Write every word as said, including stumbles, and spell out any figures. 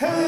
Hey!